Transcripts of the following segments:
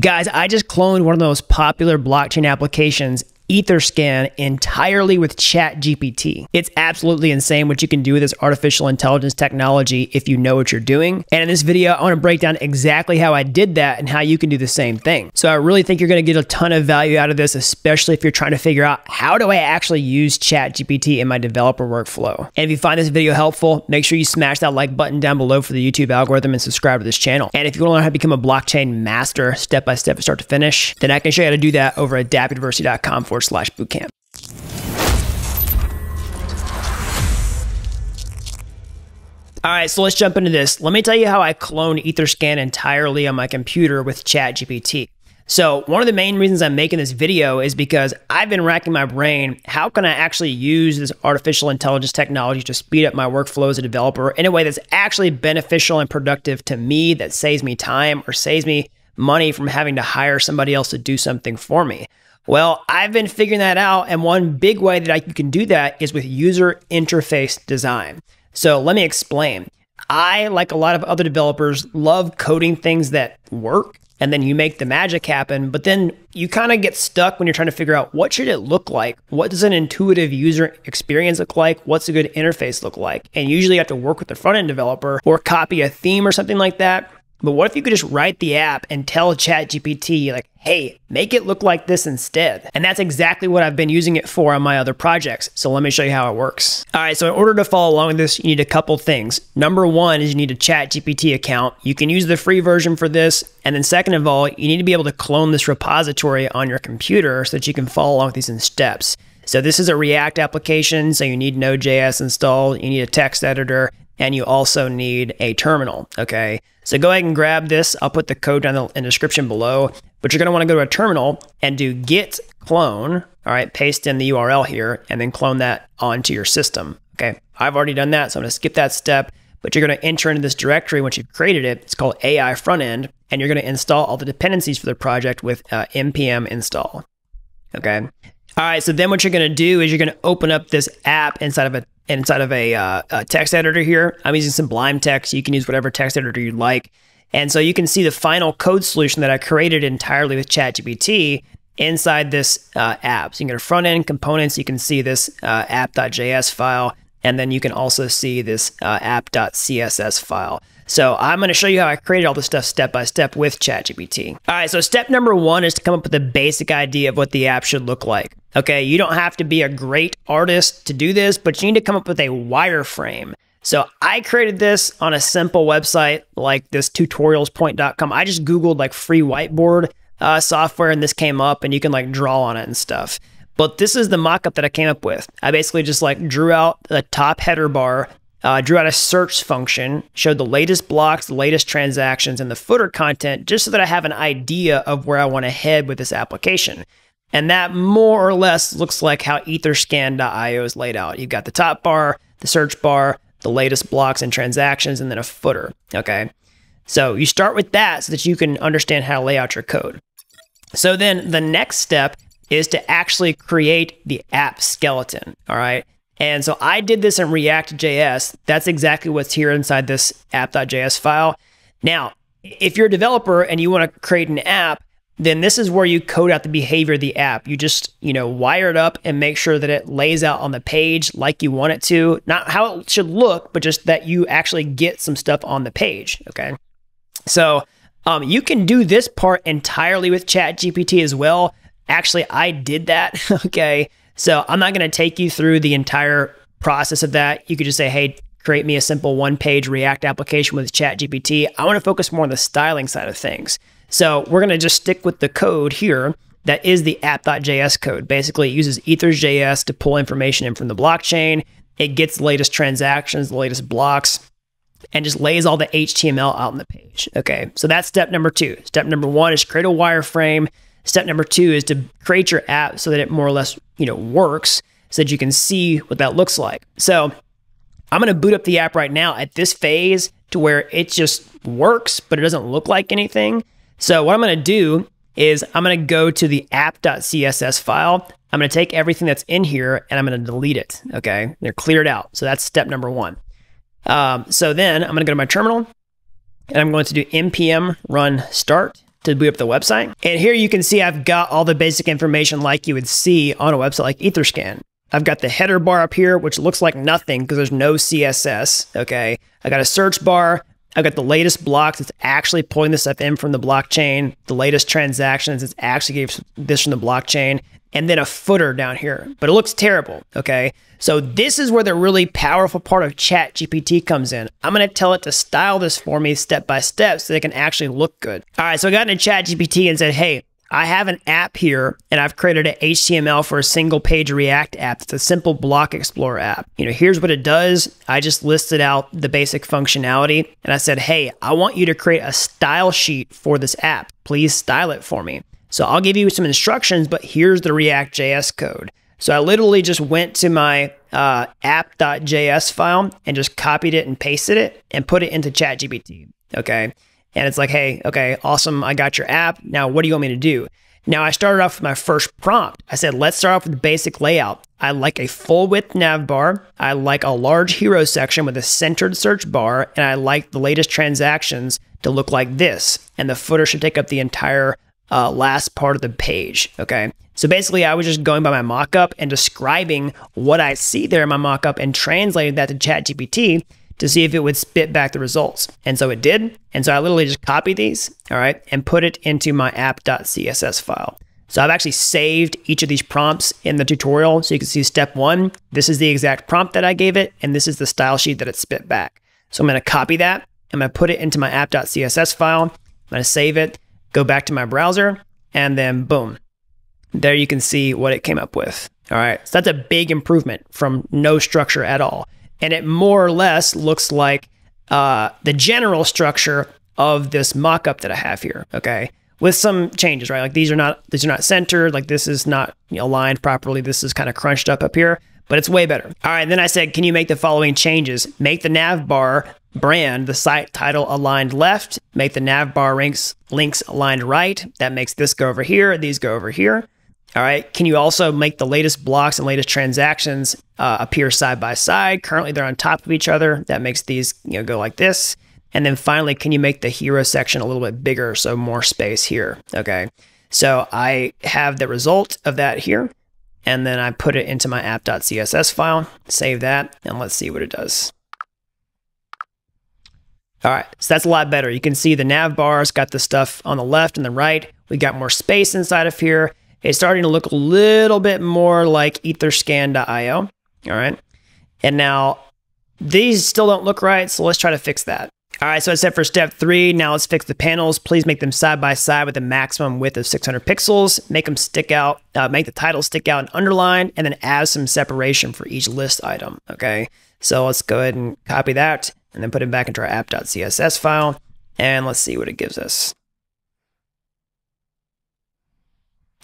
Guys, I just cloned one of the most popular blockchain applications, Etherscan, entirely with ChatGPT. It's absolutely insane what you can do with this artificial intelligence technology if you know what you're doing. And in this video, I want to break down exactly how I did that and how you can do the same thing. So I really think you're going to get a ton of value out of this, especially if you're trying to figure out how do I actually use ChatGPT in my developer workflow. And if you find this video helpful, make sure you smash that like button down below for the YouTube algorithm and subscribe to this channel. And if you want to learn how to become a blockchain master step by step, start to finish, then I can show you how to do that over at dappuniversity.com/bootcamp. All right, so let's jump into this. Let me tell you how I cloned Etherscan entirely on my computer with ChatGPT. So one of the main reasons I'm making this video is because I've been racking my brain. How can I actually use this artificial intelligence technology to speed up my workflow as a developer in a way that's actually beneficial and productive to me, that saves me time or saves me money from having to hire somebody else to do something for me? Well, I've been figuring that out, and one big way that you can do that is with user interface design. So let me explain. I, like a lot of other developers, love coding things that work, and then you make the magic happen, but then you kind of get stuck when you're trying to figure out what should it look like? What does an intuitive user experience look like? What's a good interface look like? And usually you have to work with the front-end developer or copy a theme or something like that. But what if you could just write the app and tell ChatGPT, like, hey, make it look like this instead? And that's exactly what I've been using it for on my other projects. So let me show you how it works. All right, so in order to follow along with this, you need a couple things. Number one is you need a ChatGPT account. You can use the free version for this. And then second of all, you need to be able to clone this repository on your computer so that you can follow along with these in steps. So this is a React application, so you need Node.js installed, you need a text editor, and you also need a terminal, okay? So go ahead and grab this. I'll put the code down in the description below, but you're gonna wanna go to a terminal and do git clone, all right, paste in the URL here, and then clone that onto your system, okay? I've already done that, so I'm gonna skip that step, but you're gonna enter into this directory once you've created it. It's called AI frontend, and you're gonna install all the dependencies for the project with npm install, okay? All right, so then what you're gonna do is you're gonna open up this app inside of a text editor here. I'm using Sublime Text. You can use whatever text editor you like. And so you can see the final code solution that I created entirely with ChatGPT inside this app. So you can go to front end components. You can see this app.js file. And then you can also see this app.css file. So I'm gonna show you how I created all this stuff step by step with ChatGPT. All right, so step number one is to come up with a basic idea of what the app should look like. Okay, you don't have to be a great artist to do this, but you need to come up with a wireframe. So I created this on a simple website like this tutorialspoint.com. I just Googled like free whiteboard software, and this came up, and you can like draw on it and stuff. But this is the mock-up that I came up with. I basically just like drew out the top header bar, drew out a search function, showed the latest blocks, the latest transactions, and the footer content, just so that I have an idea of where I want to head with this application. And that more or less looks like how etherscan.io is laid out. You've got the top bar, the search bar, the latest blocks and transactions, and then a footer, okay? So you start with that so that you can understand how to lay out your code. So then the next step is to actually create the app skeleton, all right? And so I did this in React.js. That's exactly what's here inside this app.js file. Now, if you're a developer and you wanna create an app, then this is where you code out the behavior of the app. You just, you know, wire it up and make sure that it lays out on the page like you want it to, not how it should look, but just that you actually get some stuff on the page, okay? So you can do this part entirely with ChatGPT as well. Actually, I did that, okay? So I'm not gonna take you through the entire process of that. You could just say, hey, create me a simple one-page React application with ChatGPT. I wanna focus more on the styling side of things. So we're gonna just stick with the code here that is the app.js code. Basically, it uses ethers.js to pull information in from the blockchain. It gets the latest transactions, the latest blocks, and just lays all the HTML out on the page, okay? So that's step number two. Step number one is create a wireframe. Step number two is to create your app so that it more or less, you know, works so that you can see what that looks like. So I'm gonna boot up the app right now at this phase to where it just works, but it doesn't look like anything. So what I'm gonna do is I'm gonna go to the app.css file. I'm gonna take everything that's in here and I'm gonna delete it, okay? They're cleared out. So that's step number one. So then I'm gonna go to my terminal and I'm going to do npm run start. to boot up the website. And here you can see I've got all the basic information like you would see on a website like Etherscan. I've got the header bar up here, which looks like nothing because there's no CSS, okay? I got a search bar. I've got the latest blocks. It's actually pulling this stuff in from the blockchain. The latest transactions. It's actually getting this from the blockchain. And then a footer down here, but it looks terrible, okay? So this is where the really powerful part of ChatGPT comes in. I'm gonna tell it to style this for me step by step so they can actually look good. All right, so I got into ChatGPT and said, hey, I have an app here and I've created an HTML for a single page React app. It's a simple block explorer app. You know, here's what it does. I just listed out the basic functionality and I said, hey, I want you to create a style sheet for this app. Please style it for me. So I'll give you some instructions, but here's the React.js code. So I literally just went to my app.js file and just copied it and pasted it and put it into ChatGPT, okay? And it's like, hey, okay, awesome, I got your app. Now, what do you want me to do? Now, I started off with my first prompt. I said, let's start off with the basic layout. I like a full width navbar. I like a large hero section with a centered search bar. And I like the latest transactions to look like this. And the footer should take up the entire last part of the page, okay? So basically, I was just going by my mockup and describing what I see there in my mockup and translating that to ChatGPT to see if it would spit back the results. And so it did. And so I literally just copied these, all right, and put it into my app.css file. So I've actually saved each of these prompts in the tutorial. So you can see step one, this is the exact prompt that I gave it, and this is the style sheet that it spit back. So I'm gonna copy that. I'm gonna put it into my app.css file. I'm gonna save it. Go back to my browser, and then boom. There you can see what it came up with. All right, so that's a big improvement from no structure at all. And it more or less looks like the general structure of this mockup that I have here, okay? With some changes, right? Like these are not centered, like this is not aligned properly. This is kind of crunched up here, but it's way better. All right, then I said, can you make the following changes? Make the nav bar brand, the site title aligned left, make the navbar links aligned right. That makes this go over here, these go over here. All right, can you also make the latest blocks and latest transactions appear side by side? Currently they're on top of each other. That makes these go like this. And then finally, can you make the hero section a little bit bigger so more space here, okay? So I have the result of that here. And then I put it into my app.css file, save that, and let's see what it does. All right, so that's a lot better. You can see the nav bar's got the stuff on the left and the right. We got more space inside of here. It's starting to look a little bit more like etherscan.io, all right? And now these still don't look right, so let's try to fix that. All right, so I said for step three, now let's fix the panels. Please make them side by side with a maximum width of 600 pixels. Make them stick out, make the title stick out and underlined, and then add some separation for each list item, okay? So let's go ahead and copy that, and then put it back into our app.css file, and let's see what it gives us.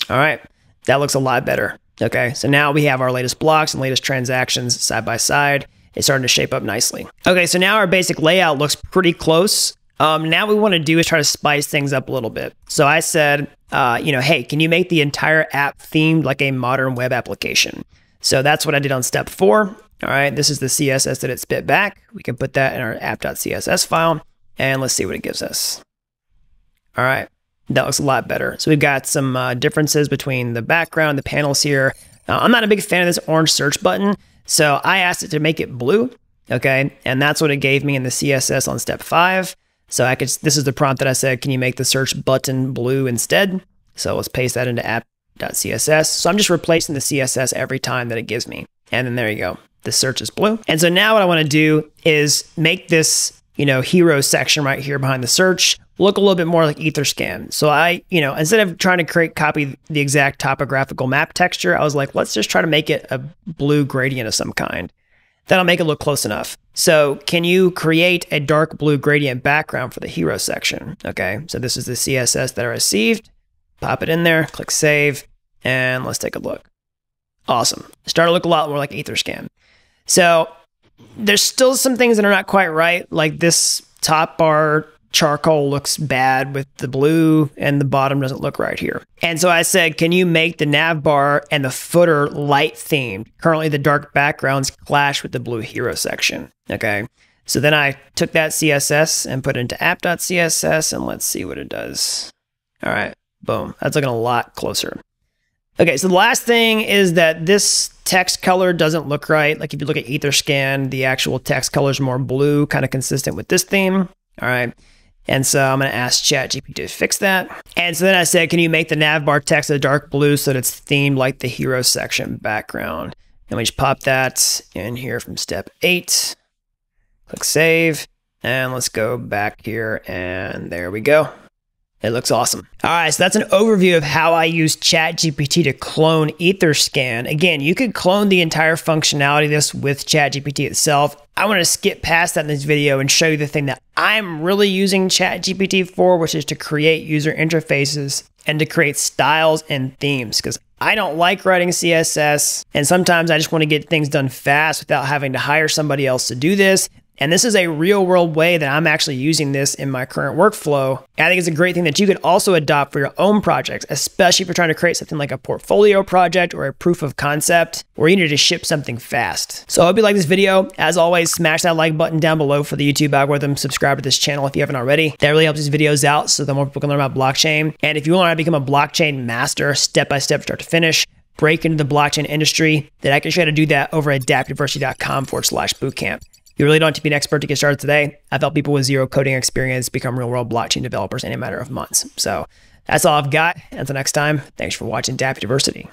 All right, that looks a lot better. Okay, so now we have our latest blocks and latest transactions side by side. It's starting to shape up nicely. Okay, so now our basic layout looks pretty close. Now what we wanna do is try to spice things up a little bit. So I said, hey, can you make the entire app themed like a modern web application? So that's what I did on step four. All right, this is the CSS that it spit back. We can put that in our app.css file, and let's see what it gives us. All right, that looks a lot better. So we've got some differences between the background, the panels here. I'm not a big fan of this orange search button, so I asked it to make it blue, okay? And that's what it gave me in the CSS on step five. So this is the prompt that I said, can you make the search button blue instead? So let's paste that into app.css. So I'm just replacing the CSS every time that it gives me. And then there you go. The search is blue. And so now what I want to do is make this, hero section right here behind the search look a little bit more like Etherscan. So I, instead of trying to copy the exact topographical map texture, I was like, let's just try to make it a blue gradient of some kind. That'll make it look close enough. So can you create a dark blue gradient background for the hero section? Okay, so this is the CSS that I received. Pop it in there, click save, and let's take a look. Awesome. Started to look a lot more like Etherscan. So there's still some things that are not quite right. Like this top bar charcoal looks bad with the blue and the bottom doesn't look right here. And so I said, can you make the nav bar and the footer light themed? Currently the dark backgrounds clash with the blue hero section. Okay. So then I took that CSS and put it into app.css and let's see what it does. All right, boom. That's looking a lot closer. Okay, so the last thing is that this text color doesn't look right. Like if you look at Etherscan, the actual text color is more blue, kind of consistent with this theme. All right. And so I'm going to ask ChatGPT to fix that. And so then I said, can you make the navbar text a dark blue so that it's themed like the hero section background? And we just pop that in here from step 8. Click save. And let's go back here. And there we go. It looks awesome. All right, so that's an overview of how I use ChatGPT to clone Etherscan. Again, you could clone the entire functionality of this with ChatGPT itself. I want to skip past that in this video and show you the thing that I'm really using ChatGPT for, which is to create user interfaces and to create styles and themes, because I don't like writing CSS, and sometimes I just want to get things done fast without having to hire somebody else to do this. And this is a real world way that I'm actually using this in my current workflow. I think it's a great thing that you could also adopt for your own projects, especially if you're trying to create something like a portfolio project or a proof of concept, or you need to ship something fast. So I hope you like this video. As always, smash that like button down below for the YouTube algorithm. Subscribe to this channel if you haven't already. That really helps these videos out so that more people can learn about blockchain. And if you want to become a blockchain master, step-by-step, start to finish, break into the blockchain industry, then I can show you how to do that over at dappuniversity.com/bootcamp. You really don't have to be an expert to get started today. I've helped people with zero coding experience become real-world blockchain developers in a matter of months. So that's all I've got. Until next time, thanks for watching Dapp University.